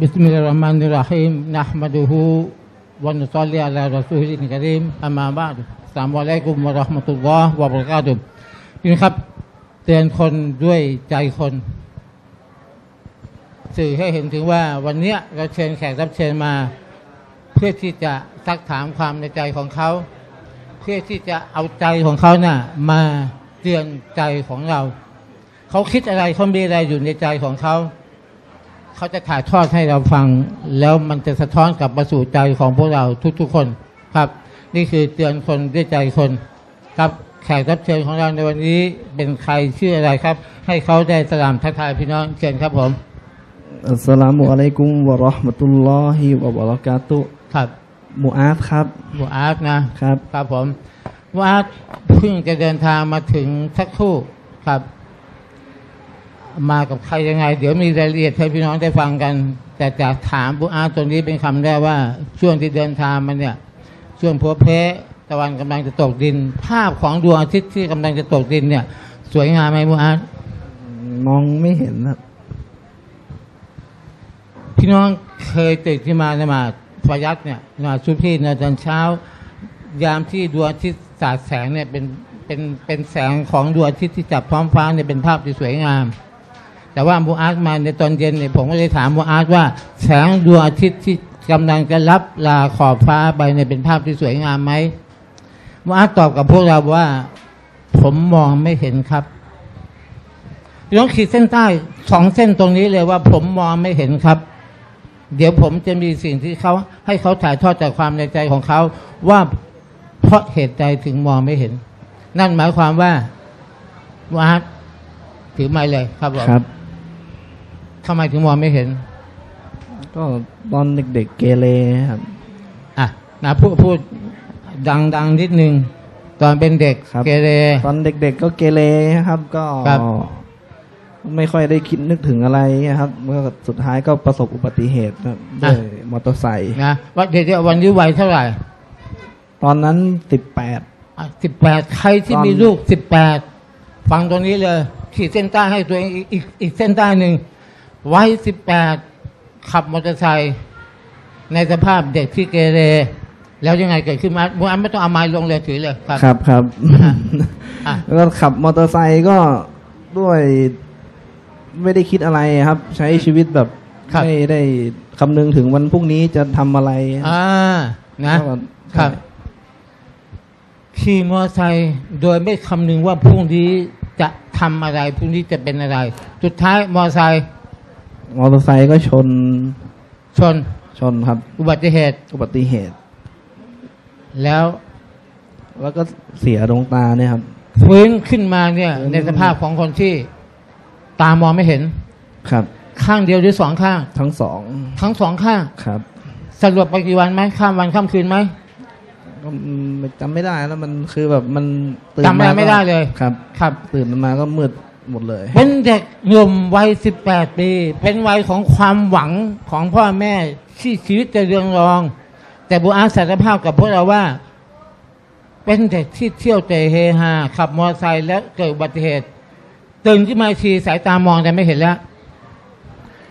Bismillahirrahmanirrahim. Nahmaduhu wa nusalli ala rasulil karim. Amma ba'du. สลามอะลัยกุม วะเราะห์มะตุลลอฮ์ วะบะเราะกาตุฮ์ พี่น้องครับเตือนคนด้วยใจคนสื่อให้เห็นถึงว่าวันนี้เราเชิญแขกรับเชิญมาเพื่อที่จะซักถามความในใจของเขาเพื่อที่จะเอาใจของเขาน่ะมาเตือนใจของเราเขาคิดอะไรเขามีอะไรอยู่ในใจของเขาเขาจะถ่ายทอดให้เราฟังแล้วมันจะสะท้อนกลับมาสู่ใจของพวกเราทุกๆคนครับนี่คือเตือนคนด้วยใจคนครับแขกรับเชิญของเราในวันนี้เป็นใครชื่ออะไรครับให้เขาได้สลามทักทายพี่น้องเชิญครับผมอัสสลามุอะลัยกุม วะเราะห์มะตุลลอฮิ วะบะเราะกาตุฮ์ครับมูอาฟครับมูอาฟนะครับครับผมมูอาฟเพิ่งจะเดินทางมาถึงสักครู่ครับมากับใครยังไงเดี๋ยวมีรายละเอียดให้พี่น้องได้ฟังกันแต่จากถามมูอาฟตรงนี้เป็นคำแรกว่าช่วงที่เดินทางมันเนี่ยช่วงพบเพะตะวันกำลังจะตกดินภาพของดวงอาทิตย์ที่กำลังจะตกดินเนี่ยสวยงามไหมมูอาฟมองไม่เห็นนะพี่น้องเคยตื่นขึ้นมาในมาฟายัดเนี่ยมาชุบพี่ในตอนเช้ายามที่ดวงอาทิตย์สาดแสงเนี่ยเป็นแสงของดวงอาทิตย์ที่จับท้องฟ้าเนี่ยเป็นภาพที่สวยงามแต่ว่ามูอาฟมาในตอนเย็นเนี่ยผมก็เลยถามมูอาฟว่าแสงดวงอาทิตย์ที่กำลังจะรับลาขอบฟ้าไปเนี่ยเป็นภาพที่สวยงามไหมมูอาฟตอบกับพวกเราว่าผมมองไม่เห็นครับพี่น้องขีดเส้นใต้สองเส้นตรงนี้เลยว่าผมมองไม่เห็นครับเดี๋ยวผมจะมีสิ่งที่เขาให้เขาถ่ายทอดจากความในใจของเขาว่าเพราะเหตุใดถึงมองไม่เห็นนั่นหมายความว่ามูอาฟถือไม้เลยครับครับทำไมถึงมองไม่เห็นก็ตอนเด็กๆเกเรครับอ่ะนะพูดดังนิดนึงตอนเป็นเด็กเกเรตอนเด็กๆก็เกเรครับก็ไม่ค่อยได้คิดนึกถึงอะไรครับเมื่อสุดท้ายก็ประสบอุบัติเหตุด้วยมอเตอร์ไซค์นะว่าเด็กๆวันนี้วัยเท่าไหร่ตอนนั้น18ใครที่มีลูก18ฟังตรงนี้เลยขีดเส้นใต้ให้ตัวเองอีกเส้นใต้หนึ่งวัย18ขับมอเตอร์ไซค์ในสภาพเด็กที่เกเรแล้วยังไงเกิดขึ้นมามูอาฟไม่ต้องเอาไม้ลงเลยถือเลยครับแล้วขับมอเตอร์ไซค์ก็ด้วยไม่ได้คิดอะไรครับใช้ชีวิตแบบไม่ได้คำนึงถึงวันพรุ่งนี้จะทำอะไรนะครับขี่มอเตอร์ไซค์โดยไม่คำนึงว่าพรุ่งนี้จะทำอะไรพรุ่งนี้จะเป็นอะไรสุดท้ายมอเตอร์ไซค์ก็ชนครับอุบัติเหตุแล้วก็เสียดวงตาเนี่ยครับฟื้นขึ้นมาเนี่ยในสภาพของคนที่ตามองไม่เห็นครับข้างเดียวหรือสองข้างทั้งสองข้างครับสรุปไปกี่วันไหมข้ามวันข้ามคืนไหมจำไม่ได้แล้วมันคือแบบมันจำอะไรไม่ได้เลยครับตื่นมาก็มืดหมดเลยเป็นเด็กหนุ่มวัย18ปีเป็นวัยของความหวังของพ่อแม่ที่ชีวิตจะเรืองรองแต่บูอาสารภาพกับพวกเราว่าเป็นเด็กที่เที่ยวเตะเฮฮาขับมอเตอร์ไซค์แล้วเกิดอุบัติเหตุตื่นขึ้นมาทีสายตามองแต่ไม่เห็นแล้ว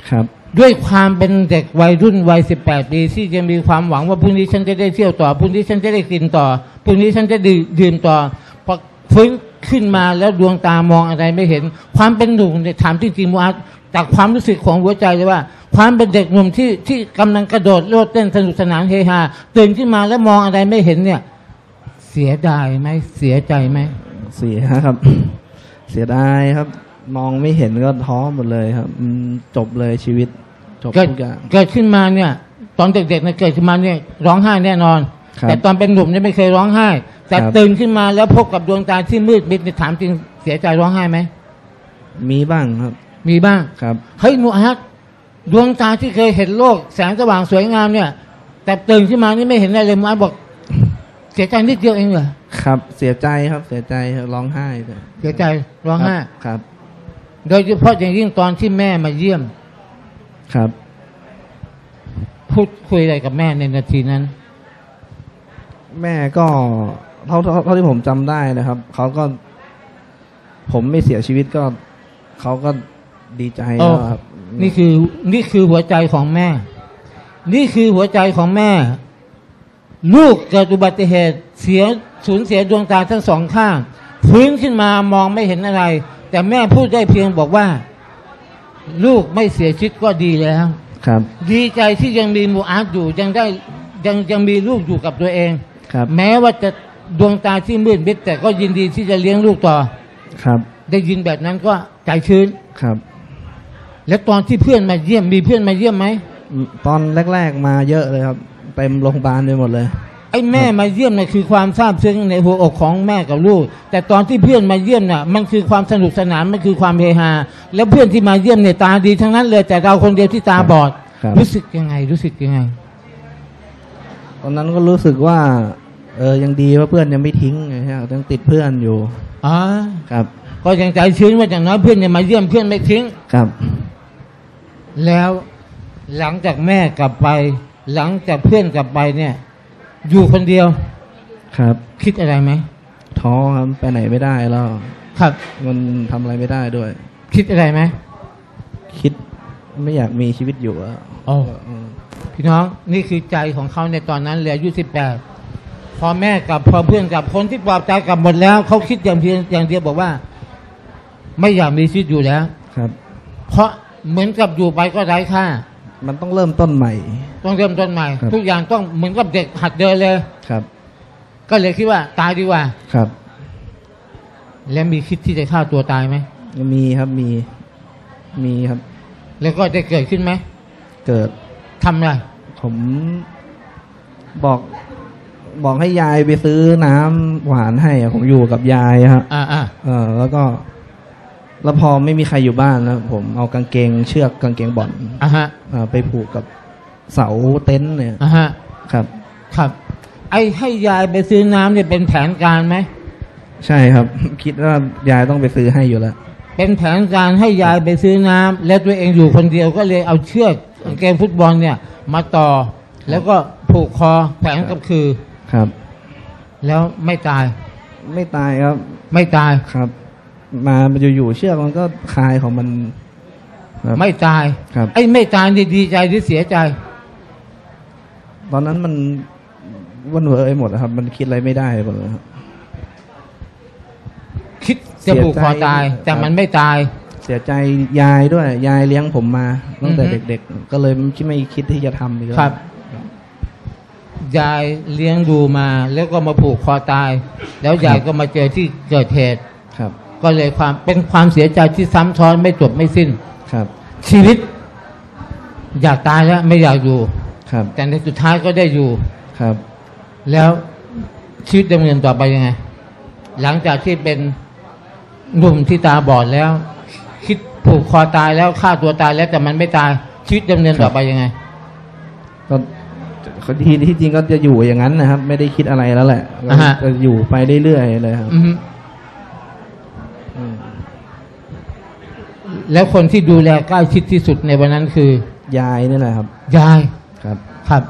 ครับด้วยความเป็นเด็กวัยรุ่นวัย18ปีที่ยังมีความหวังว่าพรุ่งนี้ฉันจะได้เที่ยวต่อพรุ่งนี้ฉันจะได้กินต่อพรุ่งนี้ฉันจะดื่มต่อพอฟื้นขึ้นมาแล้วดวงตามองอะไรไม่เห็นความเป็นหนุ่มเนี่ยถามจริงๆมูอาฟจากความรู้สึกของหัวใจเลยว่าความเป็นเด็กหนุ่มที่กำลังกระโดดโลดเต้นสนุกสนานเฮฮาตื่นขึ้นมาแล้วมองอะไรไม่เห็นเนี่ยเสียดายไหมเสียใจไหมเสียครับเสียดายครับมองไม่เห็นก็ท้อหมดเลยครับจบเลยชีวิตจบทุกอย่างเกิดขึ้นมาเนี่ยตอนเด็กๆเนี่ยเกิดขึ้นมาเนี่ยร้องไห้แน่นอนแต่ตอนเป็นหนุ่มเนี่ยไม่เคยร้องไห้แต่ตื่นขึ้นมาแล้วพบกับดวงตาที่มืดมิดเนี่ยถามจริงเสียใจร้องไห้ไหมมีบ้างครับมีบ้างครับเฮ้ยมูอาฟดวงตาที่เคยเห็นโลกแสงสว่างสวยงามเนี่ยแต่ตื่นขึ้นมานี่ไม่เห็นอะไรเลยมูอาฟบอกเสียใจนิดเดียวเองเหรอครับเสียใจครับเสียใจร้องไห้เสียใจร้องไห้ครับโดยเฉพาะอย่างยิ่งตอนที่แม่มาเยี่ยมครับพูดคุยอะไรกับแม่ในนาทีนั้นแม่ก็เท่าที่ผมจำได้นะครับเขาก็ผมไม่เสียชีวิตก็เขาก็ดีใจแล้วครับ นี่คือหัวใจของแม่นี่คือหัวใจของแม่ลูกเกิดอุบัติเหตุสูญเสียดวงตาทั้งสองข้างฟื้นขึ้นมามองไม่เห็นอะไรแต่แม่พูดได้เพียงบอกว่าลูกไม่เสียชีวิตก็ดีแล้วครับดีใจที่ยังมีมูอาร์ตอยู่ยังมีลูกอยู่กับตัวเองครับแม้ว่าจะดวงตาที่มืดมิดแต่ก็ยินดีที่จะเลี้ยงลูกต่อครับได้ยินแบบนั้นก็ใจชื้นครับแล้วตอนที่เพื่อนมาเยี่ยมมีเพื่อนมาเยี่ยมไหมตอนแรกๆมาเยอะเลยครับเต็มโรงพยาบาลไปหมดเลยไอ้แม่มาเยี่ยมเนี่ยคือความซาบซึ้งในหัวอกของแม่กับลูกแต่ตอนที่เพื่อนมาเยี่ยมน่ะมันคือความสนุกสนานมันคือความเฮฮาแล้วเพื่อนที่มาเยี่ยมเนี่ยตาดีทั้งนั้นเลยแต่เราคนเดียวที่ตาบอดรู้สึกยังไงตอนนั้นก็รู้สึกว่ายังดีว่าเพื่อนยังไม่ทิ้งนะฮะยังติดเพื่อนอยู่อ๋อครับก็ยังใจชื้นว่าอย่างน้อยเพื่อนยังมาเยี่ยมเพื่อนไม่ทิ้งครับแล้วหลังจากแม่กลับไปหลังจากเพื่อนกลับไปเนี่ยอยู่คนเดียวครับคิดอะไรไหมท้อครับไปไหนไม่ได้แล้วครับมันทำอะไรไม่ได้ด้วยคิดอะไรไหมคิดไม่อยากมีชีวิตอยู่แล้วอ๋อพี่น้องนี่คือใจของเขาในตอนนั้นเลยอายุ18พอแม่กับพอเพื่อนกับคนที่ปลอบใจกับหมดแล้วเขาคิดอย่างเดียวบอกว่าไม่อยากมีชีวิตอยู่แล้วครับเพราะเหมือนกับอยู่ไปก็ไร้ค่ามันต้องเริ่มต้นใหม่ทุกอย่างต้องเหมือนกับเด็กหัดเดินเลยครับก็เลยคิดว่าตายดีกว่าครับแล้วมีคิดที่จะฆ่าตัวตายไหมมีครับมีครับแล้วก็จะเกิดขึ้นไหมเกิดทำอะไรผมบอกให้ยายไปซื้อน้ำหวานให้ผมอยู่กับยายครับแล้วพอไม่มีใครอยู่บ้านนะผมเอากางเกงเชือกกางเกงบอลไปผูกกับเสาเต็นท์เนี่ยครับครับไอ้ให้ยายไปซื้อน้ำเนี่ยเป็นแผนการไหมใช่ครับคิดว่ายายต้องไปซื้อให้อยู่แล้วเป็นแผนการให้ยายไปซื้อน้ำแล้วตัวเองอยู่คนเดียวก็เลยเอาเชือกกางเกงฟุตบอลเนี่ยมาต่อแล้วก็ผูกคอแผนกับคือครับแล้วไม่ตายครับไม่ตายครับมาอยู่ๆเชือกมันก็คลายของมันไม่ตายครับไอ้ไม่ตายดีใจหรือเสียใจตอนนั้นมันวันเวอร์ไอ้หมดครับมันคิดอะไรไม่ได้หมดครับคิดจะผูกคอตายแต่มันไม่ตายเสียใจยายด้วยยายเลี้ยงผมมาตั้งแต่เด็กๆก็เลยไม่คิดที่จะทำเลยครับยายเลี้ยงดูมาแล้วก็มาผูกคอตายแล้วยายก็มาเจอที่เกิดเหตุครับก็เลยเป็นความเสียใจที่ซ้ำซ้อนไม่จบไม่สิ้นครับชีวิตอยากตายแล้วไม่อยากอยู่ครับแต่ในสุดท้ายก็ได้อยู่ครับแล้วชีวิตดำเนินต่อไปยังไงหลังจากที่เป็นหนุ่มที่ตาบอดแล้วคิดผูกคอตายแล้วฆ่าตัวตายแล้วแต่มันไม่ตายชีวิตดำเนินต่อไปยังไงก็ทีที่จริงก็จะอยู่อย่างนั้นนะครับไม่ได้คิดอะไรแล้วแหละจะอยู่ไปเรื่อยๆเลยครับแล้วคนที่ดูแลใกล้ชิดที่สุดในวันนั้นคือยายนี่แหละครับยายครับครับ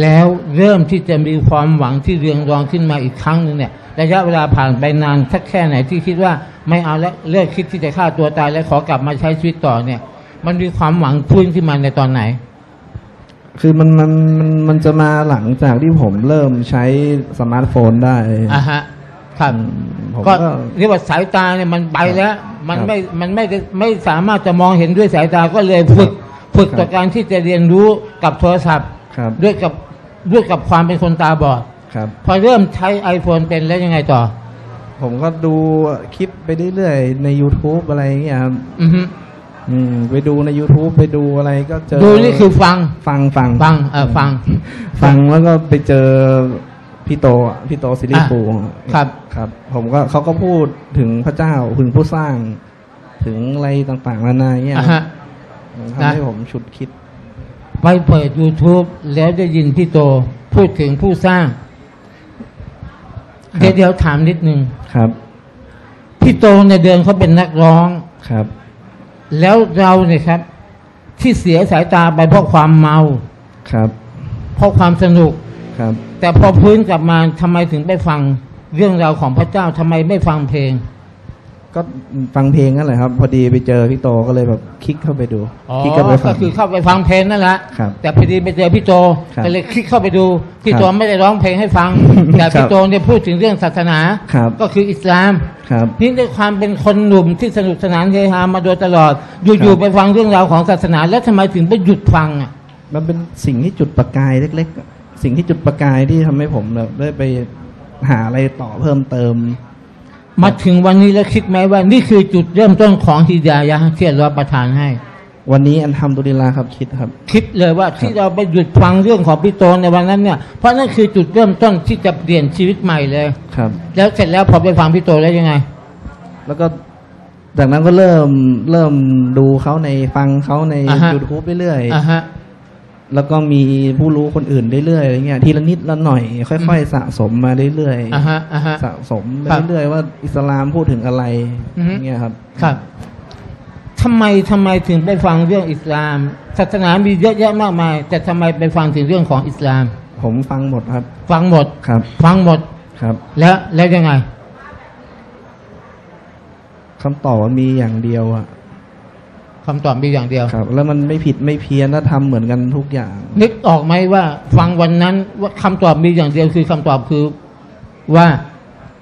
แล้วเริ่มที่จะมีความหวังที่เรืองรองขึ้นมาอีกครั้งหนึ่งเนี่ยระยะเวลาผ่านไปนานสักแค่ไหนที่คิดว่าไม่เอาแล้วเลิกคิดที่จะฆ่าตัวตายและขอกลับมาใช้ชีวิตต่อเนี่ยมันมีความหวังฟื้นขึ้นมาในตอนไหนคือมันจะมาหลังจากที่ผมเริ่มใช้สมาร์ทโฟนได้อ่ะฮะครับก็เรียกว่าสายตาเนี่ยมันไปแล้วมันไม่สามารถจะมองเห็นด้วยสายตาก็เลยฝึกต่อการที่จะเรียนรู้กับโทรศัพท์ด้วยกับความเป็นคนตาบอดครับพอเริ่มใช้ iPhone เป็นแล้วยังไงต่อผมก็ดูคลิปไปเรื่อยๆใน YouTube อะไรอย่างเงี้ยครับไปดูใน YouTube ไปดูอะไรก็เจอดูนี่คือฟังแล้วก็ไปเจอพี่โตศิริภูครับครับผมก็เขาก็พูดถึงพระเจ้าถึงผู้สร้างถึงอะไรต่างๆนานาเนี่ยทำให้ผมฉุดคิดไปเปิด YouTube แล้วได้ยินพี่โตพูดถึงผู้สร้างเดี๋ยวถามนิดนึงครับพี่โตในเดิมเขาเป็นนักร้องครับแล้วเราเนี่ยครับที่เสียสายตาไปเพราะความเมาครับเพราะความสนุกครับแต่พอพื้นกลับมาทำไมถึงไปฟังเรื่องราวของพระเจ้าทำไมไม่ฟังเพลง ก็ฟังเพลงนั่นแหละครับพอดีไปเจอพี่โตก็เลยแบบคลิกเข้าไปดูคลิกเข้าไปฟังก็คือเข้าไปฟังเพลงนั่นแหละแต่พอดีไปเจอพี่โตก็เลยคลิกเข้าไปดูพี่โตไม่ได้ร้องเพลงให้ฟังแต่พี่โตเนี่ยพูดถึงเรื่องศาสนาก็คืออิสลามนี่ด้วยความเป็นคนหนุ่มที่สนุกสนานเฮฮามาโดยตลอดอยู่ๆไปฟังเรื่องราวของศาสนาแล้วทำไมถึงไปหยุดฟังอ่ะมันเป็นสิ่งที่จุดประกายเล็กๆสิ่งที่จุดประกายที่ทำให้ผมแบบได้ไปหาอะไรต่อเพิ่มเติมมาถึงวันนี้แล้วคิดไหมว่านี่คือจุดเริ่มต้นของฮิดายะห์ที่อัลเลาะห์ประทานให้วันนี้อัลฮัมดุลิลลาห์ครับคิดเลยว่าที่เราไปหยุดฟังเรื่องของพี่โตในวันนั้นเนี่ยเพราะนั่นคือจุดเริ่มต้นที่จะเปลี่ยนชีวิตใหม่เลยครับแล้วเสร็จแล้วพอไปฟังพี่โตแล้วยังไงแล้วก็จากนั้นก็เริ่มดูเขาในฟังเขาใน YouTube ไปเรื่อยแล้วก็มีผู้รู้คนอื่นเรื่อยๆอะไรเงี้ยทีละนิดละหน่อยค่อยๆสะสมมาเรื่อยๆสะสมเรื่อยๆว่าอิสลามพูดถึงอะไรเงี้ยครับครับทำไมถึงไปฟังเรื่องอิสลามศาสนามีเยอะแยะมากมายแต่ทำไมไปฟังถึงเรื่องของอิสลามผมฟังหมดครับฟังหมดครับฟังหมดครับแล้วยังไงคำตอบมีอย่างเดียวอะคำตอบมีอย่างเดียวครับแล้วมันไม่ผิดไม่เพี้ยนและทำเหมือนกันทุกอย่างนึกออกไหมว่าฟังวันนั้นว่าคำตอบมีอย่างเดียวคือคำตอบคือว่า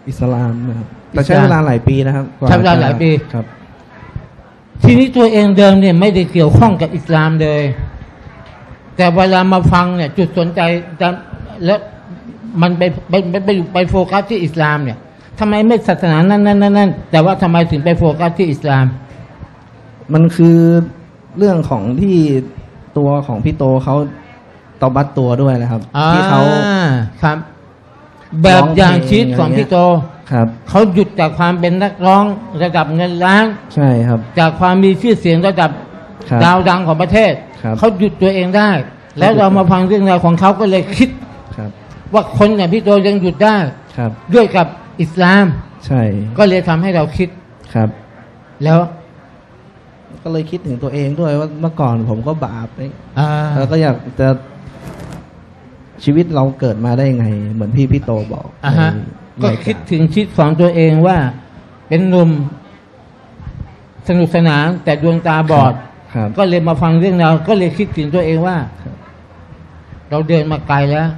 อิสลามนะครับแต่ใช้เวลาหลายปีนะครับใช้เวลาหลายปีครับทีนี้ตัวเองเดิมเนี่ยไม่ได้เกี่ยวข้องกับอิสลามเลยแต่เวลามาฟังเนี่ยจุดสนใจแล้วมันไปโฟกัสที่อิสลามเนี่ยทำไมไม่ศาสนานั่นแต่ว่าทำไมถึงไปโฟกัสที่อิสลามมันคือเรื่องของที่ตัวของพี่โตเขาตบัดตัวด้วยนะครับที่เขาครับแบบอย่างชีวิตของพี่โตครับเขาหยุดจากความเป็นนักร้องระดับเงินล้านใช่ครับจากความมีชื่อเสียงระดับดาวดังของประเทศเขาหยุดตัวเองได้แล้วเรามาฟังเรื่องราวของเขาก็เลยคิดว่าคนอย่างพี่โตยังหยุดได้ด้วยกับอิสลามใช่ก็เลยทำให้เราคิดครับแล้วก็เลยคิดถึงตัวเองด้วยว่าเมื่อก่อนผมก็บาปแล้วก็อยากจะชีวิตเราเกิดมาได้ไงเหมือนพี่โตบอกก็คิดถึงชีวิตของตัวเองว่าเป็นหนุ่มสนุกสนานแต่ดวงตาบอดก็เลยมาฟังเรื่องเราก็เลยคิดถึงตัวเองว่าเราเดินมาไกลแล้ว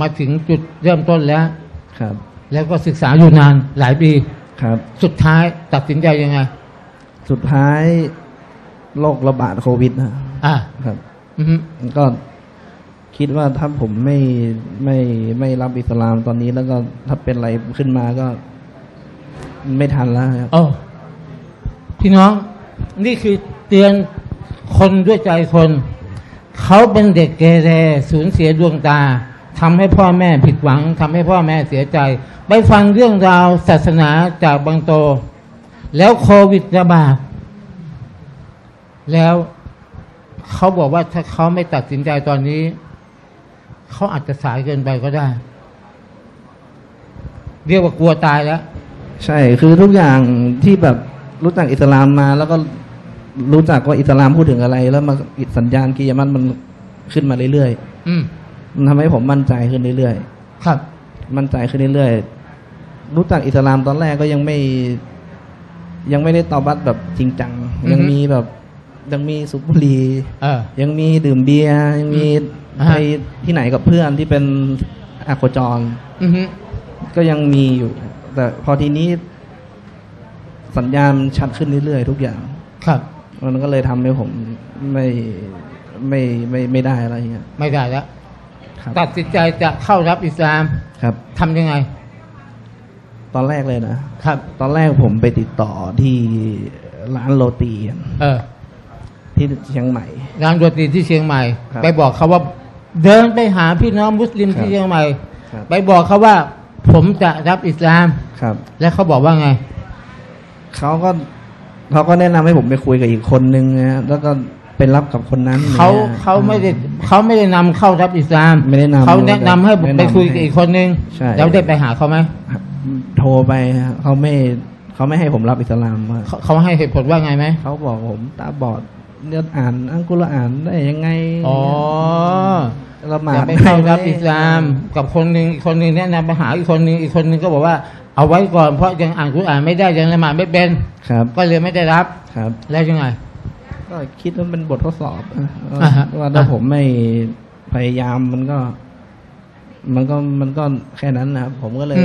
มาถึงจุดเริ่มต้นแล้วแล้วก็ศึกษาอยู่นานหลายปีสุดท้ายตัดสินใจยังไงสุดท้ายโรคระบาดโควิดนะครับก็คิดว่าถ้าผมไม่รับอิสลามตอนนี้แล้วก็ถ้าเป็นอะไรขึ้นมาก็ไม่ทันแล้วครับพี่น้องนี่คือเตือนคนด้วยใจคนเขาเป็นเด็กเกเรสูญเสียดวงตาทำให้พ่อแม่ผิดหวังทำให้พ่อแม่เสียใจไปฟังเรื่องราวศาสนาจากบางโตแล้วโควิดระบาดแล้วเขาบอกว่าถ้าเขาไม่ตัดสินใจตอนนี้เขาอาจจะสายเกินไปก็ได้เรียกว่ากลัวตายแล้วใช่คือทุกอย่างที่แบบรู้จักอิสลามมาแล้วก็รู้จักว่าอิสลามพูดถึงอะไรแล้วมาสัญญาณกิยามะฮ์มันขึ้นมาเรื่อยๆมันทำให้ผมมั่นใจขึ้นเรื่อยๆครับมั่นใจขึ้นเรื่อยๆรู้จักอิสลามตอนแรกก็ยังไม่ได้ตอบัดแบบจริงจังยังมีสูบบุหรี่ยังมีดื่มเบียร์ยังมีไปที่ไหนกับเพื่อนที่เป็นอะโคจรก็ยังมีอยู่แต่พอทีนี้สัญญาณชัดขึ้นเรื่อยๆทุกอย่างครับมันก็เลยทำให้ผมไม่ได้อะไรเงี้ยไม่ได้แล้วตัดสินใจจะเข้ารับอิสลามครับทำยังไงตอนแรกเลยนะครับตอนแรกผมไปติดต่อที่ร้านโรตีที่เชียงใหม่ร้านโรตีที่เชียงใหม่ไปบอกเขาว่าเดินไปหาพี่น้องมุสลิมที่เชียงใหม่ไปบอกเขาว่าผมจะรับอิสลามครับและเขาบอกว่าไงเขาก็แนะนำให้ผมไปคุยกับอีกคนนึงนะแล้วก็เป็นรับกับคนนั้นเขาไม่ได้นำเข้ารับอิสลามไม่ได้นำเขาแนะนำให้ผมไปคุยกับอีกคนนึงแล้วได้ไปหาเขาไหมโทรไปเขาไม่ให้ผมรับอิสลามเขาให้เหตุผลว่าไงไหมเขาบอกผมตาบอด เนี่ยอ่านอัลกุรอานได้ยังไงอ๋อละหมาดไม่เข้ารับอิสลามกับคนหนึ่งอีกคนหนึ่งแนะนำมาหาอีกคนหนึ่งอีกคนหนึ่งก็บอกว่าเอาไว้ก่อนเพราะยังอ่านกุรอานไม่ได้ยังละหมาดไม่เป็นครับก็เลยไม่ได้รับครับแล้วยังไงก็คิดว่าเป็นบททดสอบว่าถ้าผมไม่พยายามมันก็แค่นั้นนะครับผมก็เลย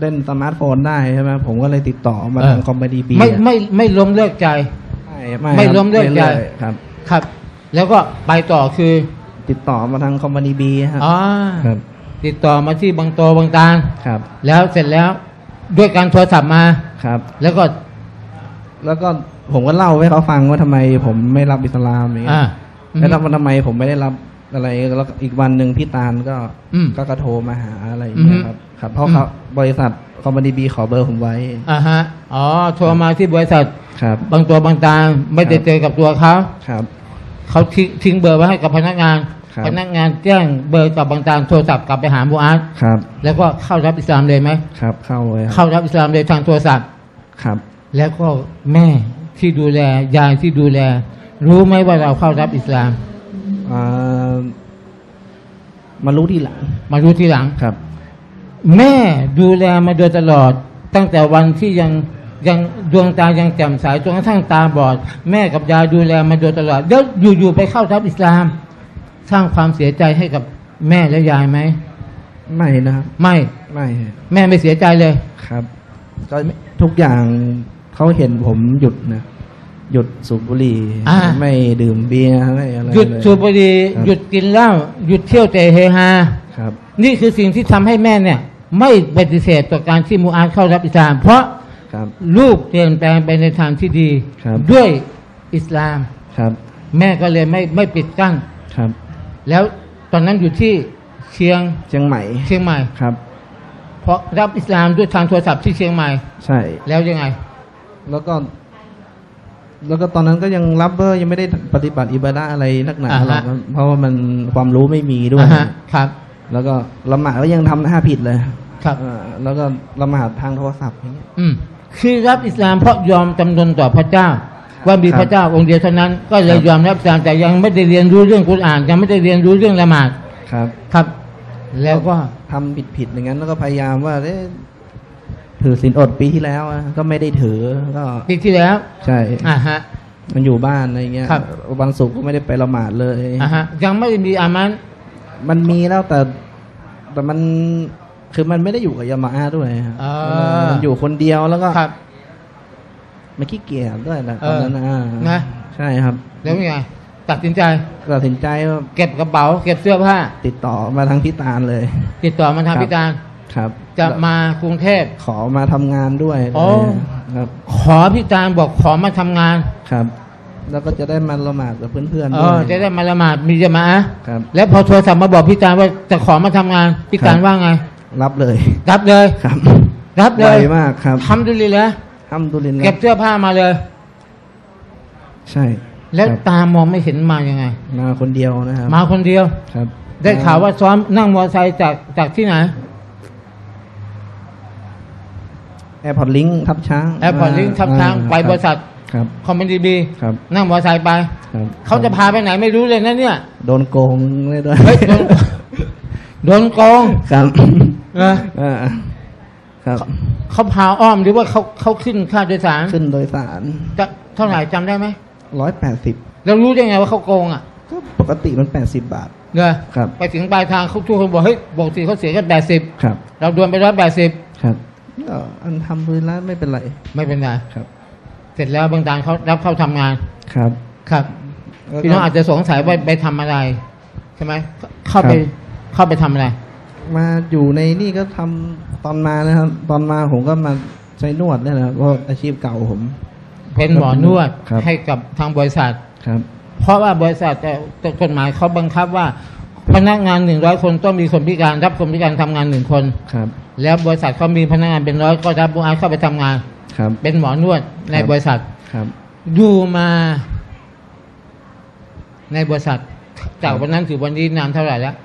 เล่นสมาร์ทโฟนได้ใช่ไหมผมก็เลยติดต่อมาทางคอมเมดี้บีไม่ล้มเลิกใจไม่ล้มเลิกใจครับครับแล้วก็ไปต่อคือติดต่อมาทางคอมเมดี้บีครับติดต่อมาที่บางโตบางตาครับแล้วเสร็จแล้วด้วยการโทรศัพท์มาครับแล้วก็ผมก็เล่าให้เขาฟังว่าทำไมผมไม่รับอิสลามอย่างเงี้ยแล้วทำไมผมไม่ได้รับอะไรแล้วอีกวันหนึ่งพี่ตาลก็โทรมาหาอะไรอย่างเงี้ยครับครับเพราะเขาบริษัทคอมพานีบีขอเบอร์ผมไว้ฮะอ๋อโทรมาที่บริษัทครับบางตัวบางตาไม่ได้เจอกับตัวเขาครับเขาทิ้งเบอร์ไว้ให้กับพนักงานแจ้งเบอร์กับบางตาโทรศัพท์กลับไปหามูอาร์ตครับแล้วก็เข้ารับอิสลามเลยไหมครับเข้ารับอิสลามเลยทางโทรศัพท์ครับแล้วก็แม่ที่ดูแลยายที่ดูแลรู้ไหมว่าเราเข้ารับอิสลามมารู้ที่หลังครับแม่ดูแลมาโดยตลอดตั้งแต่วันที่ยังดวงตายังแจ่มใสจนกระทั่งตาบอดแม่กับยายดูแลมาโดยตลอดแล้วอยู่ๆไปเข้ารับอิสลามสร้างความเสียใจให้กับแม่และยายไหมไม่นะครับไม่แม่ไม่เสียใจเลยครับก็ทุกอย่างเขาเห็นผมหยุดนะหยุดสูบบุหรี่ไม่ดื่มเบียร์ไม่อะไรหยุดสูบบุหรี่หยุดกินเหล้าหยุดเที่ยวเตะเฮฮาครับนี่คือสิ่งที่ทำให้แม่เนี่ยไม่ปฏิเสธต่อการที่มูอาเข้ารับอิสลามเพราะลูกเปลี่ยนแปลงไปในทางที่ดีด้วยอิสลามครับแม่ก็เลยไม่ปิดกั้นครับแล้วตอนนั้นอยู่ที่เชียงใหม่ครับเพราะรับอิสลามด้วยทางโทรศัพท์ที่เชียงใหม่ใช่แล้วยังไงแล้วก็ตอนนั้นก็ยังรับเบอร์ยังไม่ได้ปฏิบัติอิบาดะห์อะไรนักหนาหรอกเพราะว่ามันความรู้ไม่มีด้วยครับแล้วก็ละหมาดก็ยังทำหน้าผิดเลยครับแล้วก็ละหมาดทางโทรศัพท์อย่างเงี้ยคือรับอิสลามเพราะยอมจำนนต่อพระเจ้าว่ามีพระเจ้าองค์เดียวเท่านั้นก็เลยยอมรับอิสลามแต่ยังไม่ได้เรียนรู้เรื่องกุรอานยังไม่ได้เรียนรู้เรื่องละหมาดครับครับแล้วก็ทำผิดอย่างนั้นแล้วก็พยายามว่าถือศีลอดปีที่แล้วก็ไม่ได้ถือก็ปีที่แล้วใช่ฮะมันอยู่บ้านอะไรเงี้ยวันศุกร์ก็ไม่ได้ไปละหมาดเลยฮะยังไม่มีอามันมันมีแล้วแต่มันคือมันไม่ได้อยู่กับยามาอาด้วยมันอยู่คนเดียวแล้วก็มันขี้เกียจด้วยนะตอนนั้นนะใช่ครับแล้วไงตัดสินใจเก็บกระเป๋าเก็บเสื้อผ้าติดต่อมาทางพิตาลเลยติดต่อมาทางพิตาลครับจะมากรุงเทพขอมาทำงานด้วยครับขอพี่ตาลบอกขอมาทำงานครับแล้วก็จะได้มาละหมาดกับเพื่อนๆด้วยจะได้มาละหมาดมีจะมาครับแล้วพอโทรศัพท์มาบอกพี่ตาลว่าจะขอมาทำงานพี่ตาลว่าไงรับเลยครับรับเลยมากครับทำดุลินแล้วเก็บเสื้อผ้ามาเลยใช่แล้วตามองไม่เห็นมายังไงมาคนเดียวนะครับมาคนเดียวครับได้ข่าวว่าซ้อมนั่งมอเตอร์ไซค์จากที่ไหนAirport Link ทับช้าง Airport Link ทับช้างไปบริษัทคอมเมดี้บีนั่งมอเตอร์ไซค์ไปเขาจะพาไปไหนไม่รู้เลยนะเนี่ยโดนโกงเลยด้วยโดนโกงครับเขาพาอ้อมหรือว่าเขาขึ้นค่าโดยสารจะเท่าไหร่จำได้ไหม180แล้วรู้ได้ไงว่าเขาโกงอ่ะก็ปกติมัน80 บาทเนี่ยไปถึงปลายทางเขาทุกคนบอกเฮ้ยปกติเขาเสียกัน80เราโดนไป180อันทำพื้นแล้วไม่เป็นไรครับเสร็จแล้วบางตาเขารับเข้าทำงานครับครับพี่น้องอาจจะสงสัยว่าไปทำอะไรใช่ไหมเข้าไปทำอะไรมาอยู่ในนี่ก็ทำตอนมานะครับตอนมาผมก็มาใช้นวดนี่แหละเพราะอาชีพเก่าผมเป็นหมอนวดให้กับทางบริษัทครับเพราะว่าบริษัทกฎหมายเขาบังคับว่าพนักงาน100 คนต้องมีคนพิการรับคนพิการทำงาน1 คนครับแล้วบริษัทเขามีพนักงานเป็น100ก็รับมูอาเข้าไปทำงานครับเป็นหมอนวดในบริษัทครับอยู่มาในบริษัทจากวันนั้นถึงวันนี้นานเท่าไหร่แล้ว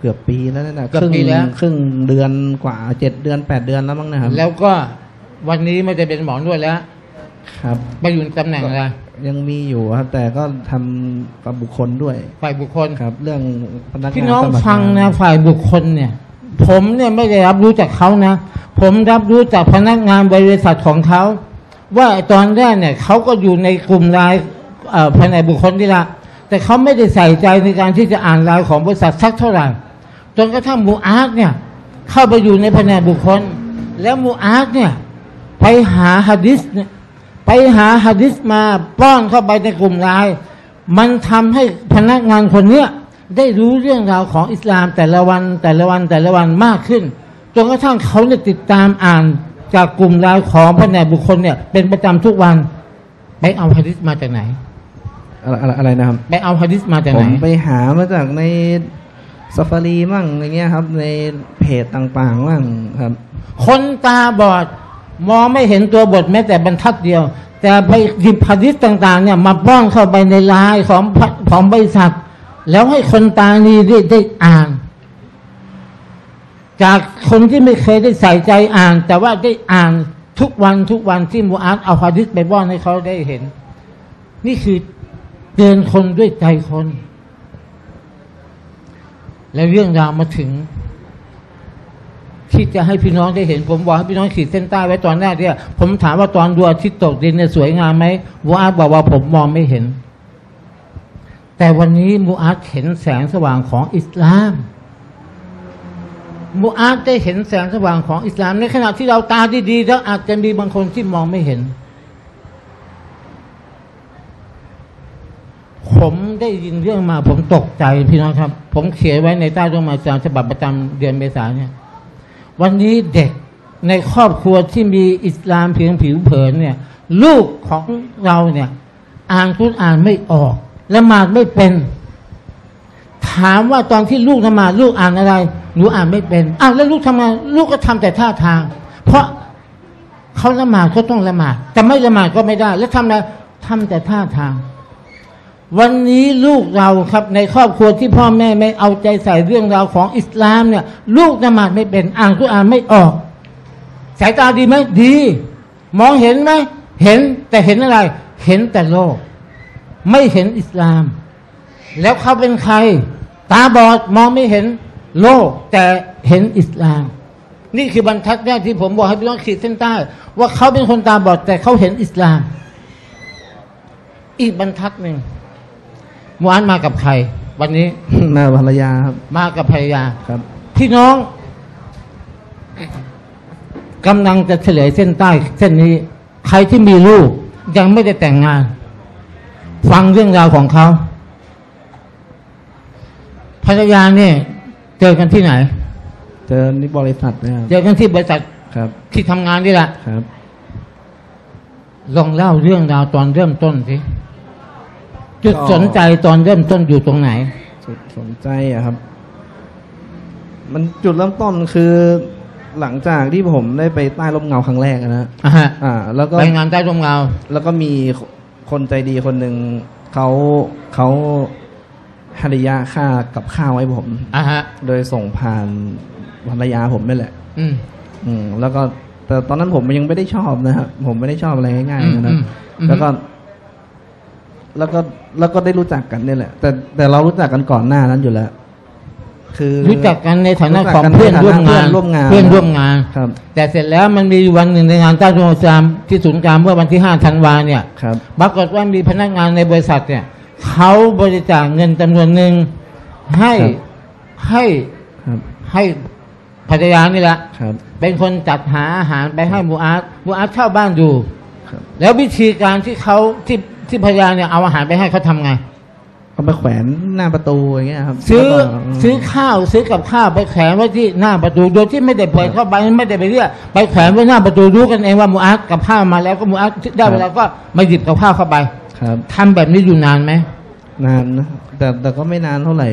เกือบปีแล้วนะครึ่งเดือนกว่า7 เดือน 8 เดือนแล้วมั้งนะครับแล้วก็วันนี้ไม่ได้เป็นหมอนวดแล้ว ครับมาอยู่ตำแหน่งอะไรยังมีอยู่ครับแต่ก็ทำฝ่ายบุคคลด้วยฝ่ายบุคคลครับเรื่องพนักงานพี่น้องฟังนะฝ่ายบุคคลเนี่ยผมเนี่ยไม่ได้รับรู้จากเขานะผมรับรู้จากพนักงานบริษัทของเขาว่าตอนแรกเนี่ยเขาก็อยู่ในกลุ่มรายภายในบุคคลนี่ละแต่เขาไม่ได้ใส่ใจในการที่จะอ่านรายของบริษัทสักเท่าไหร่จนกระทั่งมูอาร์ตเนี่ยเข้าไปอยู่ในภายในบุคคลแล้วมูอาร์ตเนี่ยไปหาหะดีษมาป้อนเข้าไปในกลุ่มรายมันทำให้พนักงานคนเนี้ยได้รู้เรื่องราวของอิสลามแต่ละวันมากขึ้นจนกระทั่งเขาเนี่ยติดตามอ่านจากกลุ่มรายของภายในบุคคลเนี่ยเป็นประจำทุกวันไปเอาหะดีษมาจากไหนอะไรนะครับไปเอาหะดีษมาจากไหนไปหามาจากในซาฟารีมั่งอย่างเงี้ยครับในเพจต่างๆมั่งครับคนตาบอดมองไม่เห็นตัวบทแม้แต่บรรทัดเดียวแต่ไปหยิบหะดีษต่างๆเนี่ยมาป้อนเข้าไปในไลน์ของบริษัทแล้วให้คนตาดีได้อ่านจากคนที่ไม่เคยได้ใส่ใจอ่านแต่ว่าได้อ่านทุกวันที่มูอาร์ตเอาหะดีษไปป้อนให้เขาได้เห็นนี่คือเตือนคนด้วยใจคนและเรื่องราวมาถึงที่จะให้พี่น้องได้เห็นผมบอกให้พี่น้องขีดเส้นใต้ไว้ตอนแรกเนี่ยผมถามว่าตอนดวงอาทิตย์ตกดินเนี่ยสวยงามไหมมูอาร์ตบอกว่าผมมองไม่เห็นแต่วันนี้มูอาร์ตเห็นแสงสว่างของอิสลามมูอาร์ตได้เห็นแสงสว่างของอิสลามในขณะที่เราตาดีๆแล้วอาจจะมีบางคนที่มองไม่เห็นผมได้ยินเรื่องมาผมตกใจพี่น้องครับผมเขียนไว้ในใต้ร่มไม้ฉบับประจำเดือนเมษายนเนี่ยวันนี้เด็กในครอบครัวที่มีอิสลามเพียงผิวเผินเนี่ยลูกของเราเนี่ยอ่านกุรอานไม่ออกละหมาดไม่เป็นถามว่าตอนที่ลูกละหมาดลูกอ่านอะไรหนูอ่านไม่เป็นอ้าวแล้วลูกทำไงลูกก็ทำแต่ท่าทางเพราะเขาละหมาดเขาต้องละหมาดแต่ไม่ละหมาดก็ไม่ได้แล้วทำอะไรทำแต่ท่าทางวันนี้ลูกเราครับในครอบครัวที่พ่อแม่ไม่เอาใจใส่เรื่องราวของอิสลามเนี่ยลูกละหมาดไม่เป็นอ่านกุรอานไม่ออกสายตาดีไหมดีมองเห็นไหมเห็นแต่เห็นอะไรเห็นแต่โลกไม่เห็นอิสลามแล้วเขาเป็นใครตาบอดมองไม่เห็นโลกแต่เห็นอิสลามนี่คือบรรทัดแรกที่ผมบอกให้พี่น้องขีดเส้นใต้ว่าเขาเป็นคนตาบอดแต่เขาเห็นอิสลามอีกบรรทัดหนึ่งมูอาร์ตมากับใครวันนี้มาภรรยาครับมากับภรรยาครับพี่น้องกำลังจะเฉลยเส้นใต้เส้นนี้ใครที่มีลูกยังไม่ได้แต่งงานฟังเรื่องราวของเขาภรรยาเนี่ยเจอกันที่ไหนเจอที่บริษัทนะครับเจอกันที่บริษัทครับที่ทำงานนี่แหละครับลองเล่าเรื่องราวตอนเริ่มต้นสิจุดสนใจตอนเริ่มต้นอยู่ตรงไหนจุดสนใจอะครับมันจุดเริ่มต้นคือหลังจากที่ผมได้ไปใต้ร่มเงาครั้งแรกนะแล้วก็ไปงานใต้ร่มเงาแล้วก็มีคนใจดีคนหนึ่งเขาหะดียะค่ากับข้าวให้ผมโดยส่งผ่านภรรยาผมนี่แหละแล้วก็แต่ตอนนั้นผมยังไม่ได้ชอบนะครับผมไม่ได้ชอบอะไรง่ายๆนะแล้วก็ได้รู้จักกันนี่แหละแต่เรารู้จักกันก่อนหน้านั้นอยู่แล้วคือรู้จักกันในฐานะของเพื่อนร่วมงานครับแต่เสร็จแล้วมันมีวันหนึ่งในงานใต้ร่มเงาที่ศูนย์กลางเมื่อวันที่5 ธันวาเนี่ยปรากฏว่ามีพนักงานในบริษัทเนี่ยเขาบริจาคเงินจำนวนหนึ่งให้ภรรยานี่แหละเป็นคนจัดหาอาหารไปให้มูอาร์ตเช่าบ้านอยู่แล้ววิธีการที่เขาที่ภรรยาเนี่ยเอาอาหารไปให้เขาทำไงเขาไปแขวนหน้าประตูอย่างเงี้ยครับซื้อข้าวซื้อกับข้าวไปแขวนไว้ที่หน้าประตูโดยที่ไม่ได้เปิดเข้าไปไม่ได้ไปเรียกไปแขวนไว้หน้าประตูรู้กันเองว่ามูอาร์ตกับข้าวมาแล้วก็มูอาร์ตได้เวลาก็มาหยิบกับข้าวเข้าไปครับทำแบบนี้อยู่นานไหมนานนะแต่ก็ไม่นานเท่าไหร่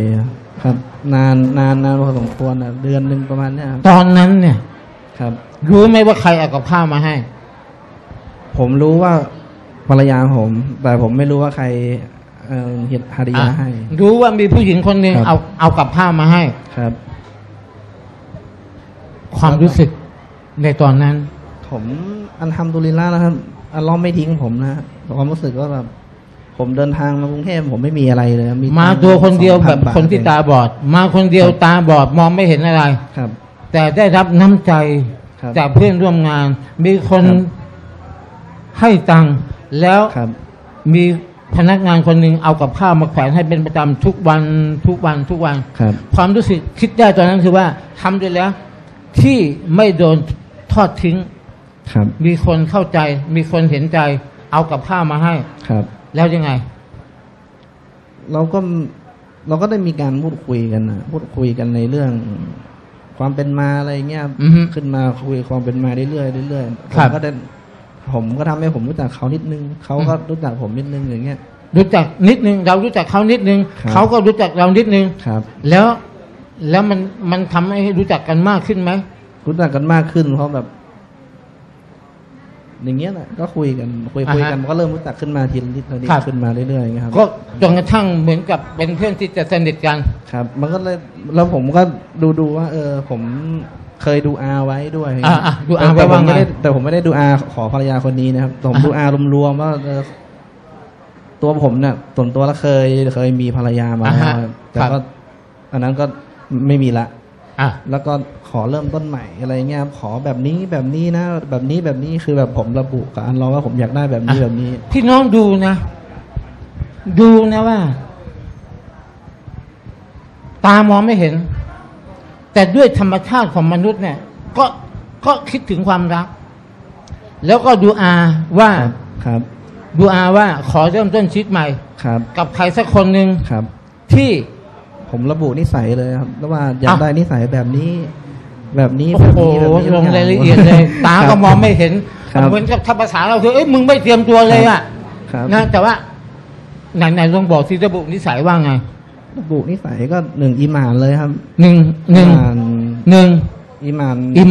ครับนานพอสมควรนะเดือนหนึ่งประมาณเนี้ยตอนนั้นเนี่ยครับรู้ไหมว่าใครเอากับข้าวมาให้ผมรู้ว่าภรรยาผมแต่ผมไม่รู้ว่าใครเฮ็ดหะดียะให้รู้ว่ามีผู้หญิงคนหนึ่งเอากับข้าวมาให้ครับความรู้สึกในตอนนั้นท้อ ผมอัลฮัมดุลิลละห์นะครับอัลเลาะห์ไม่ทิ้งผมนะความรู้สึกว่าแบบผมเดินทางมากรุงเทพผมไม่มีอะไรเลยมาตัวคนเดียวแบบคนที่ตาบอดมาคนเดียวตาบอดมองไม่เห็นอะไรครับแต่ได้รับน้ำใจจากเพื่อนร่วมงานมีคนให้ตังค์แล้วมีพนักงานคนหนึ่งเอากับข้าวมาแขวนให้เป็นประจำทุกวันความรู้สึกคิดได้ตอนนั้นคือว่าทำได้แล้วที่ไม่โดนทอดทิ้งมีคนเข้าใจมีคนเห็นใจเอากับข้าวมาให้แล้วยังไงเราก็ได้มีการพูดคุยกันนะพูดคุยกันในเรื่องความเป็นมาอะไรเงี้ยขึ้นมาคุยความเป็นมาเรื่อยผมก็ทำให้ผมรู้จักเขานิดนึงเขาก็รู้จักผมนิดนึงอย่างเงี้ยรู้จักนิดนึงเรารู้จักเขานิดนึงเขาก็รู้จักเรานิดนึงครับแล้วมันทำให้รู้จักกันมากขึ้นไหมรู้จักกันมากขึ้นเพราะแบบอย่างเงี้ยแหละก็คุยกันก็เริ่มรู้จักขึ้นมาทีละนิดขึ้นมาเรื่อยๆครับก็จนกระทั่งเหมือนกับเป็นเพื่อนที่จะสนิทกันครับมันก็เลยแล้วผมก็ดูว่าผมเคยดูอาไว้ด้วยดูอาไว้บ้างแต่ผมไม่ได้ดูอาขอภรรยาคนนี้นะครับผมดูอารวมๆว่าตัวผมเนี่ยส่วนตัวแล้วเคยมีภรรยามาแต่ก็อันนั้นก็ไม่มีละแล้วก็ขอเริ่มต้นใหม่อะไรเงี้ยขอแบบนี้นะแบบนี้คือแบบผมระบุกับอันเราว่าผมอยากได้แบบนี้พี่น้องดูนะว่าตามองไม่เห็นแต่ด้วยธรรมชาติของมนุษย์เนี่ยก็คิดถึงความรักแล้วก็ดูอาว่าดูอาว่าขอเริ่มต้นชีวิตใหม่กับใครสักคนหนึ่งที่ผมระบุนิสัยเลยครับแล้วว่าอยากได้นิสัยแบบนี้โอ้โหลงรายละเอียดเลยตาก็มองไม่เห็นเหมือนกับทับภาษาเราคือเอ้ยมึงไม่เตรียมตัวเลยอ่ะนะแต่ว่าไหนลองบอกที่ระบุนิสัยว่าไงระบุนิสัยก็1อีหม่านเลยครับหนึ่งอีห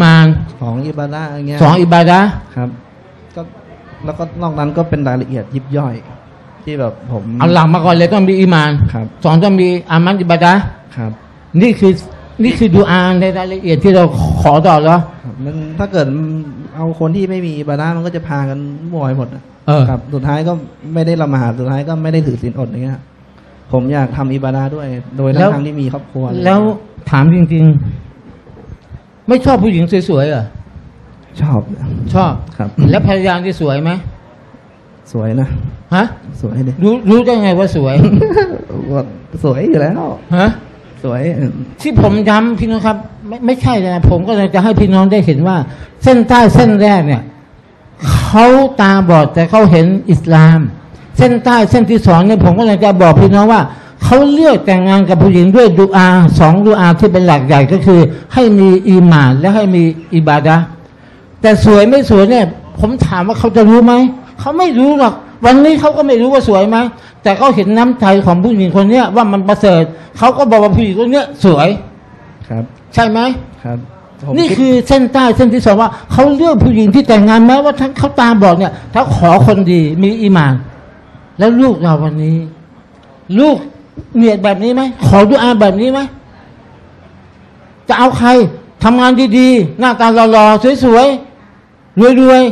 ม่าน2อิบาดะห์อย่างเงี้ย2อิบาดะห์ครับก็แล้วก็นอกนั้นก็เป็นรายละเอียดยิบย่อยที่แบบผมเอาหลังมาก่อนเลยต้องมีอีหม่านสองต้องมีอามัดอิบาดะห์ครับนี่คือดูอาในรายละเอียดที่เราขอต่อแล้วมันถ้าเกิดเอาคนที่ไม่มีอิบาดะห์มันก็จะพากันมั่วไปหมดครับสุดท้ายก็ไม่ได้ละหมาดสุดท้ายก็ไม่ได้ถือศีลอดอย่างเงี้ยผมอยากทำอิบาดะห์ด้วยโดยทางที่มีครอบครัวแล้วถามจริงๆไม่ชอบผู้หญิงสวยๆเหรอชอบครับแล้วภรรยาที่สวยไหมสวยนะฮะสวยเลยรู้ได้ไงว่าสวยสวยอยู่แล้วฮะสวยที่ผมย้ำพี่น้องครับไม่ใช่นะผมก็จะให้พี่น้องได้เห็นว่าเส้นใต้เส้นแรกเนี่ยเขาตาบอดแต่เขาเห็นอิสลามเส้นใต้เส้นที่สองเนี่ยผมก็เลยจะบอกพี่น้องว่าเขาเลือกแต่งงานกับผู้หญิงด้วยดุอาสองดุอาที่เป็นหลักใหญ่ก็คือให้มีอีหม่านและให้มีอิบาดะห์แต่สวยไม่สวยเนี่ยผมถามว่าเขาจะรู้ไหมเขาไม่รู้หรอกวันนี้เขาก็ไม่รู้ว่าสวยไหมแต่เขาเห็นน้ำใจของผู้หญิงคนเนี้ยว่ามันประเสริฐเขาก็บอกว่าผู้หญิงคนเนี้ยสวยครับใช่ไหมครับนี่คือเส้นใต้เส้นที่สองว่าเขาเลือกผู้หญิงที่แต่งงานแม้ว่าทั้งเขาตาบอดเนี่ยถ้าขอคนดีมีอีหม่านแล้วลูกเราวันนี้ลูกเนียดแบบนี้ไหมขอดุอาแบบนี้ไหมจะเอาใครทำงานดีๆหน้าตาหล่อๆสวยๆรวย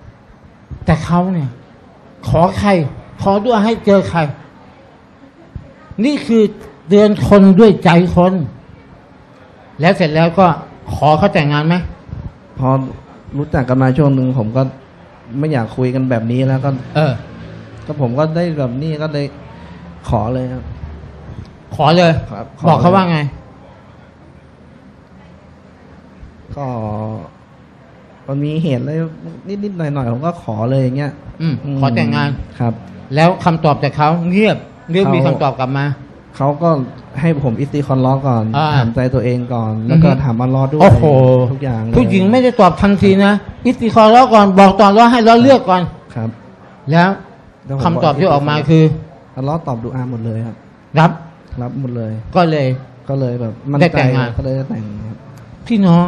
ๆแต่เขาเนี่ยขอใครขอดุอาให้เจอใครนี่คือเตือนคนด้วยใจคนแล้วเสร็จแล้วก็ขอเขาแต่งงานไหมพอรู้จักกันมาช่วงหนึ่งผมก็ไม่อยากคุยกันแบบนี้แล้วก็ผมก็ได้แบบนี้ก็เลยขอเลยครับขอเลยบอกเขาว่าไงก็มันมีเหตุอะไรนิดๆหน่อยๆผมก็ขอเลยอย่างเงี้ยขอแต่งงานครับแล้วคำตอบจากเขาเงียบเรื่องมีคำตอบกลับมาเขาก็ให้ผมอิสติคอนล้อก่อนถามใจตัวเองก่อนแล้วก็ถามอัลลอฮ์ด้วยทุกอย่างผู้หญิงไม่ได้ตอบทันทีนะอิสติคอนล้อก่อนบอกตอนล้อให้ล้อเลือกก่อนครับแล้วคำตอบที่ออกมาคืออัลเลาะห์ตอบดุอาหมดเลยครับรับหมดเลยก็เลยแบบมันแต่งงานก็เลยแต่งครับพี่น้อง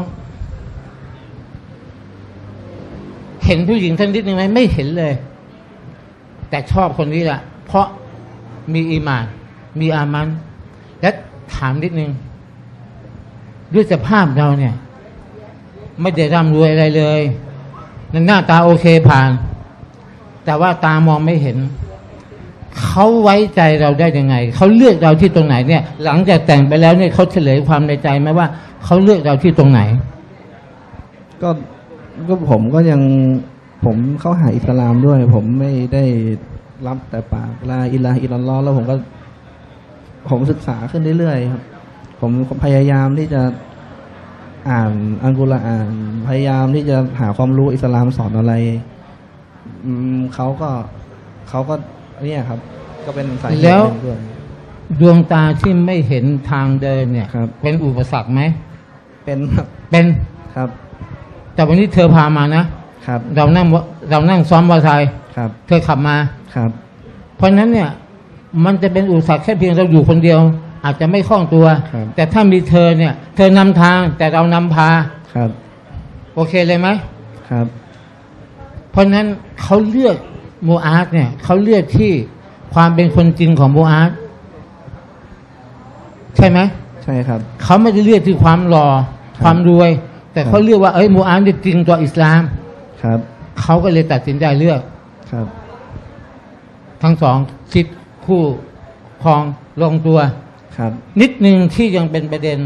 เห็นผู้หญิงท่านนิดนึงไหมไม่เห็นเลยแต่ชอบคนนี้แหละเพราะมีอีหม่านมีอามันและถามนิดนึงด้วยสภาพเราเนี่ยไม่ได้ร่ำรวยอะไรเลย หน้าตาโอเคผ่านแต่ว่าตามองไม่เห็นเขาไว้ใจเราได้ยังไงเขาเลือกเราที่ตรงไหนเนี่ยหลังจากแต่งไปแล้วเนี่ยเขาเฉลยความในใจไหมว่าเขาเลือกเราที่ตรงไหนก็ผมเข้าหาอิสลามด้วยผมไม่ได้รับแต่ปากลาอิลาฮ์อิลลัลลอฮ์แล้วผมศึกษาขึ้นเรื่อยๆครับผมพยายามที่จะอ่านอัลกุรอานพยายามที่จะหาความรู้อิสลามสอนอะไรเขาก็เนี่ยครับก็เป็นสายแล้วดวงตาที่ไม่เห็นทางเดินเนี่ยเป็นอุปสรรคไหมเป็นครับแต่วันนี้เธอพามานะครับเรานั่งซ้อมมอเตอร์ไซค์เธอขับมาครับเพราะฉะนั้นเนี่ยมันจะเป็นอุปสรรคแค่เพียงเราอยู่คนเดียวอาจจะไม่คล่องตัวแต่ถ้ามีเธอเนี่ยเธอนำทางแต่เรานำพาครับโอเคเลยไหมครับเพราะนั้นเขาเลือกโมอาสเนี่ยเขาเลือกที่ความเป็นคนจริงของโมอาสใช่ไหมใช่ครับเขาไม่ได้เลือกที่ความหล่อความรวยแต่เขาเลือกว่าเอ้ยโมอาสเนี่ยจริงต่ออิสลามครับเขาก็เลยตัดสินใจเลือกครับทั้งสองคิดคู่ครองลงตัวครับนิดหนึ่งที่ยังเป็นประเด็น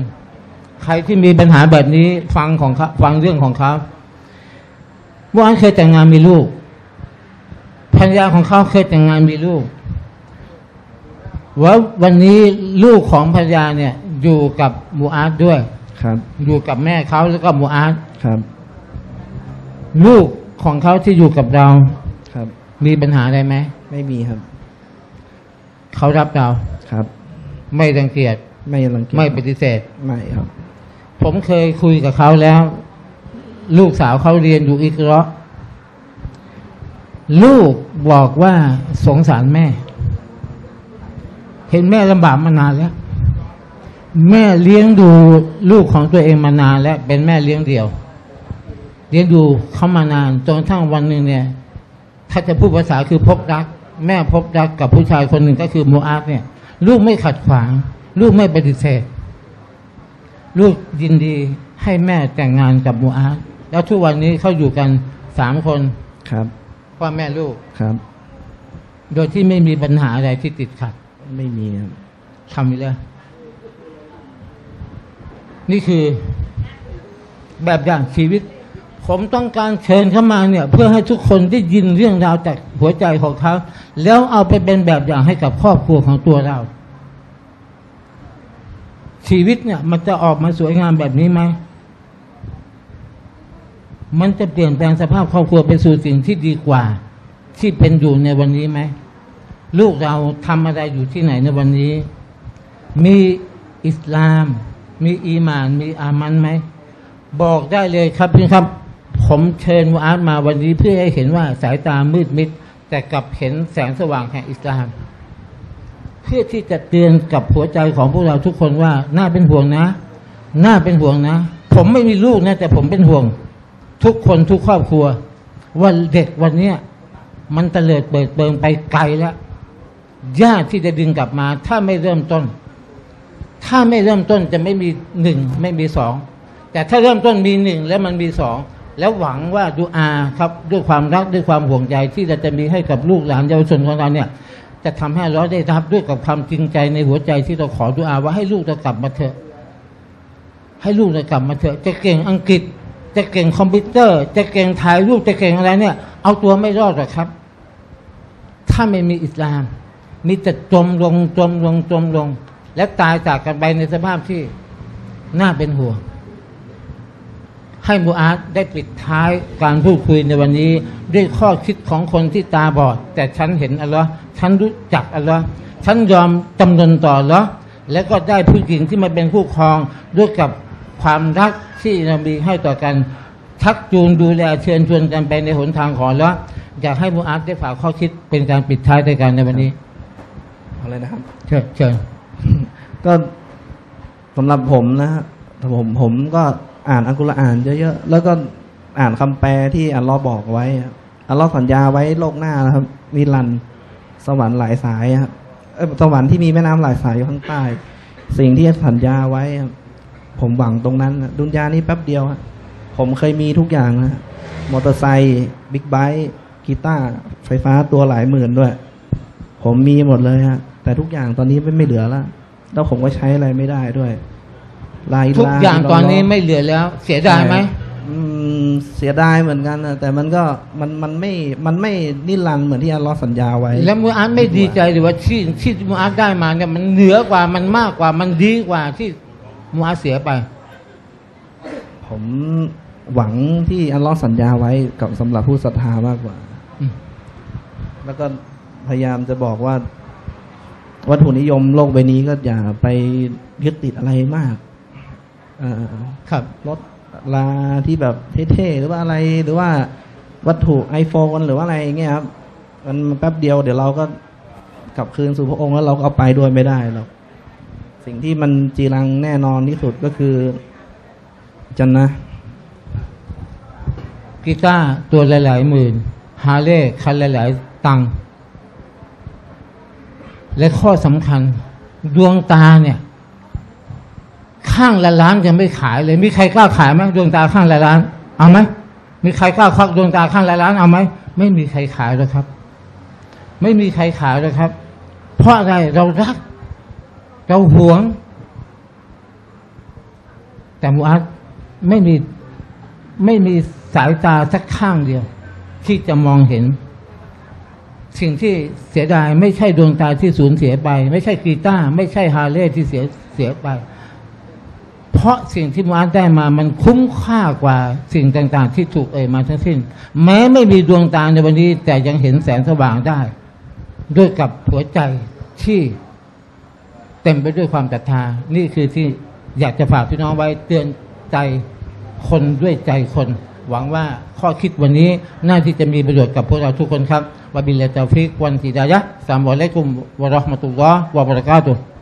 ใครที่มีปัญหาแบบนี้ฟังเรื่องของเขาโมอาสเคยแต่งงานมีลูกภรรยาของเขาเคยแต่งงานมีลูกว่าวันนี้ลูกของภรรยาเนี่ยอยู่กับโมอาสด้วยครับอยู่กับแม่เขาแล้วก็โมอาสครับลูกของเขาที่อยู่กับเราครับมีปัญหาอะไรไหมไม่มีครับเขารับเราครับไม่รังเกียจไม่ปฏิเสธไม่ครับผมเคยคุยกับเขาแล้วลูกสาวเขาเรียนอยู่อิกเราะห์ลูกบอกว่าสงสารแม่เห็นแม่ลำบากมานานแล้วแม่เลี้ยงดูลูกของตัวเองมานานแล้วเป็นแม่เลี้ยงเดี่ยวเลี้ยงดูเขามานานจนทั้งวันหนึ่งเนี่ยถ้าจะพูดภาษาคือพบรักแม่พบรักกับผู้ชายคนหนึ่งก็คือโมอาสเนี่ยลูกไม่ขัดขวางลูกไม่ปฏิเสธลูกยินดีให้แม่แต่งงานกับโมอาสแล้วทุกวันนี้เขาอยู่กันสามคนครับพ่อแม่ลูกครับโดยที่ไม่มีปัญหาอะไรที่ติดขัดไม่มีครับทำไปแล้วนี่คือแบบอย่างชีวิตผมต้องการเชิญเข้ามาเนี่ยเพื่อให้ทุกคนได้ยินเรื่องราวจากหัวใจของเขาแล้วเอาไปเป็นแบบอย่างให้กับครอบครัวของตัวเราชีวิตเนี่ยมันจะออกมาสวยงามแบบนี้ไหมมันจะเปลี่ยนแปลงสภาพครอบครัวไปสู่สิ่งที่ดีกว่าที่เป็นอยู่ในวันนี้ไหมลูกเราทำอะไรอยู่ที่ไหนในวันนี้มีอิสลามมีอีหม่านมีอามันไหมบอกได้เลยครับพี่ครับผมเชิญวาดมาวันนี้เพื่อให้เห็นว่าสายตามืดมิดแต่กลับเห็นแสงสว่างแห่งอิสลามเพื่อที่จะเตือนกับหัวใจของพวกเราทุกคนว่าน่าเป็นห่วงนะน่าเป็นห่วงนะผมไม่มีลูกนะแต่ผมเป็นห่วงทุกคนทุกครอบครัวว่าเด็กวันนี้มันเตลิดเปิดเปิงไปไกลแล้วยากที่จะดึงกลับมาถ้าไม่เริ่มต้นจะไม่มีหนึ่งไม่มีสองแต่ถ้าเริ่มต้นมีหนึ่งแล้วมันมีสองแล้วหวังว่าดุอาครับด้วยความรักด้วยความห่วงใยที่เราจะมีให้กับลูกหลานเยาวชนของเราเนี่ยจะทำให้เราได้รับด้วยกับความจริงใจในหัวใจที่เราขอดุอาว่าให้ลูกเรากลับมาเถอะจะเก่งอังกฤษจะเก่งคอมพิวเตอร์จะเก่งถ่ายรูปจะเก่งอะไรเนี่ยเอาตัวไม่รอดหรอกครับถ้าไม่มีอิสลามมีแต่จมลงและตายจากกันไปในสภาพที่น่าเป็นห่วงให้โมอาสได้ปิดท้ายการพูดคุยในวันนี้ด้วยข้อคิดของคนที่ตาบอดแต่ฉันเห็นอัลลอฮ์ฉันรู้จักอัลลอฮ์ฉันยอมจำนนต่ออัลลอฮ์แล้วก็ได้ผู้หญิงที่มาเป็นคู่ครองด้วยกับความรักที่นบีให้ต่อกันทักจูงดูแลเชิญชวนกันไปในหนทางของอัลลอฮ์อยากให้โมอาสได้ฝากข้อคิดเป็นการปิดท้ายรายการในวันนี้อะไรนะครับเชิญก็สำหรับผมนะผมก็อ่านอัลกุรอานเยอะๆแล้วก็อ่านคำแปลที่อัลลอฮ์บอกไว้อัลลอฮ์สัญญาไว้โลกหน้านะครับมีลันสวรรค์หลายสายครับสวรรค์ที่มีแม่น้ำหลายสายอยู่ข้างใต้สิ่งที่สัญญาไว้ผมหวังตรงนั้นดุนยานี้แป๊บเดียว ผมเคยมีทุกอย่างนะมอเตอร์ไซค์บิ๊กไบค์กีตาร์ไฟฟ้าตัวหลายหมื่นด้วยผมมีหมดเลยฮะแต่ทุกอย่างตอนนี้ไม่เหลือแล้วแล้วผมก็ใช้อะไรไม่ได้ด้วยทุกอย่างตอนนี้ไม่เหลือแล้วเสียดายไหมเสียดายเหมือนกันนะแต่มันก็มันไม่นิรันดร์เหมือนที่อัลเลาะห์สัญญาไว้แล้วมูอัดไม่ดีใจหรือว่าที่มูอัดได้มาเนี่ยมันเหนือกว่ามันมากกว่ามันดีกว่าที่มูอัดเสียไปผมหวังที่อัลเลาะห์สัญญาไว้กับสำหรับผู้ศรัทธามากกว่าแล้วก็พยายามจะบอกว่าวัตถุนิยมโลกใบนี้ก็อย่าไปยึดติดอะไรมากครับรถลาที่แบบเท่ๆหรือว่าอะไรหรือว่าวัตถุ iPhone หรือว่าอะไรอย่างเงี้ยครับมันแป๊บเดียวเดี๋ยวเราก็กลับคืนสู่พระองค์แล้วเราก็เอาไปด้วยไม่ได้หรอกสิ่งที่มันจีรังแน่นอนที่สุดก็คือจันนะกีตาร์ตัวหลายๆหมื่นฮาร์เลย์คันหลายๆตังค์และข้อสำคัญดวงตาเนี่ยข้างละล้านยังไม่ขายเลยมีใครกล้าขายไหมดวงตาข้างละล้านเอาไหมมีใครกล้าควักดวงตาข้างละล้านเอาไหมไม่มีใครขายหรอกครับไม่มีใครขายหรอกครับเพราะอะไรเรารักเราหวงแต่มูอัดไม่มีสายตาสักข้างเดียวที่จะมองเห็นสิ่งที่เสียดายไม่ใช่ดวงตาที่สูญเสียไปไม่ใช่กีตาร์ไม่ใช่ฮาร์เลย์ที่เสียไปเพราะสิ่งที่มูอัดได้มามันคุ้มค่ากว่าสิ่งต่างๆที่ถูกเอ่ยมาทั้งสิ้นแม้ไม่มีดวงตาในวันนี้แต่ยังเห็นแสงสว่างได้ด้วยกับหัวใจที่เต็มไปด้วยความศรัทธานี่คือที่อยากจะฝากพี่น้องไว้เตือนใจคนด้วยใจคนหวังว่าข้อคิดวันนี้น่าที่จะมีประโยชน์กับพวกเราทุกคนครับวะบิลลาฮิตตอฟิกวัลฮิดายะฮ์ อัสสลามุอะลัยกุมวะเราะห์มะตุลลอฮ์วะบะเราะกาตุฮ์